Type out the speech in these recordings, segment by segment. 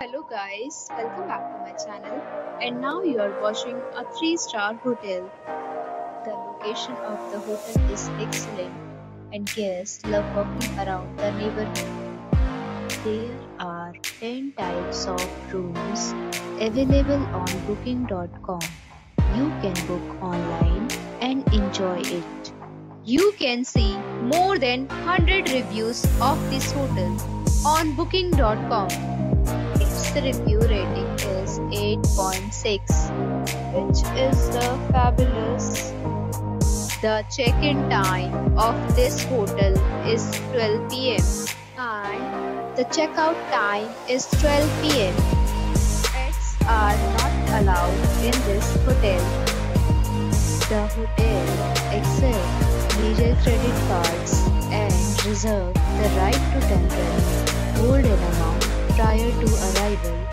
Hello guys, welcome back to my channel, and now you are watching a 3-star hotel. The location of the hotel is excellent and guests love walking around the neighborhood. There are 10 types of rooms available on booking.com. You can book online and enjoy it. You can see more than 100 reviews of this hotel on booking.com. The review rating is 8.6, which is fabulous. The check-in time of this hotel is 12 p.m. and the check-out time is 12 p.m. Pets are not allowed in this hotel. The hotel accepts major credit cards and reserves the right to temporarily hold an amount prior to arrival.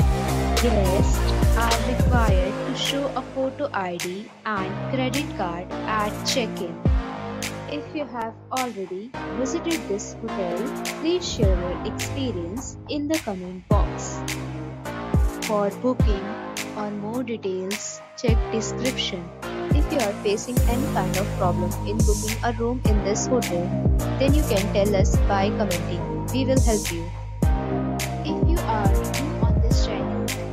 Guests are required to show a photo ID and credit card at check-in. If you have already visited this hotel, please share your experience in the comment box. For booking or more details, check description. If you are facing any kind of problem in booking a room in this hotel, then you can tell us by commenting. We will help you.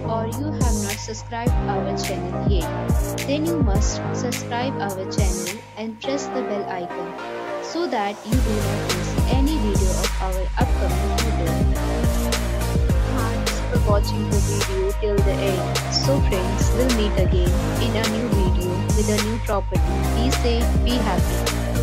Or you have not subscribed our channel yet, then you must subscribe our channel and press the bell icon so that you do not miss any video of our upcoming video. Thanks for watching the video till the end. So friends, we'll meet again in a new video with a new property. Be safe, be happy.